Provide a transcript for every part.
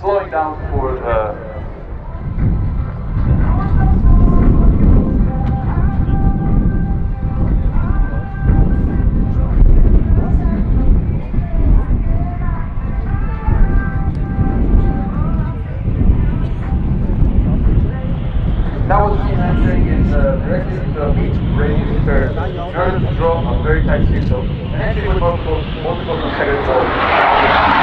slowing down for the directly into a beach radius turn. In order to draw a very tight shift, so an entry with multiple competitors.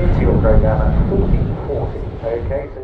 Into your program at 14:40. Okay. So